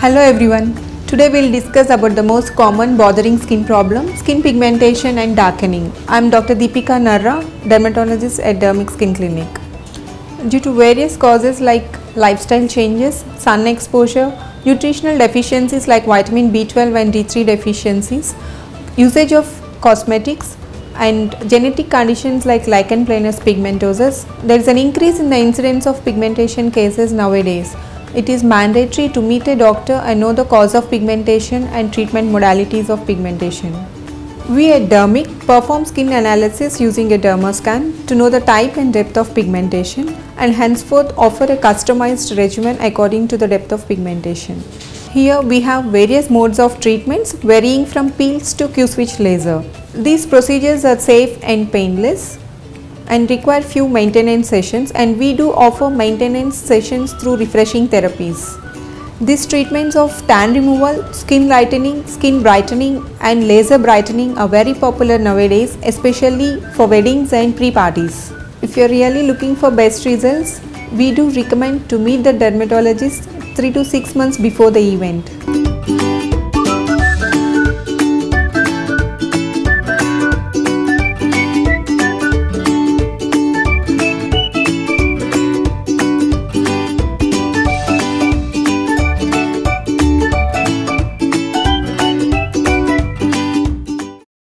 Hello everyone, today we will discuss about the most common bothering skin problem, skin pigmentation and darkening. I am Dr. Deepika Narra, dermatologist at Dermiq Skin Clinic. Due to various causes like lifestyle changes, sun exposure, nutritional deficiencies like vitamin B12 and D3 deficiencies, usage of cosmetics and genetic conditions like lichen planus pigmentosus, there is an increase in the incidence of pigmentation cases nowadays. It is mandatory to meet a doctor and know the cause of pigmentation and treatment modalities of pigmentation. We at Dermiq perform skin analysis using a dermoscan to know the type and depth of pigmentation and henceforth offer a customized regimen according to the depth of pigmentation. Here we have various modes of treatments varying from peels to Q-switch laser. These procedures are safe and painless and require few maintenance sessions, and we do offer maintenance sessions through refreshing therapies. These treatments of tan removal, skin lightening, skin brightening and laser brightening are very popular nowadays, especially for weddings and pre-parties. If you are really looking for best results, we do recommend to meet the dermatologist 3 to 6 months before the event.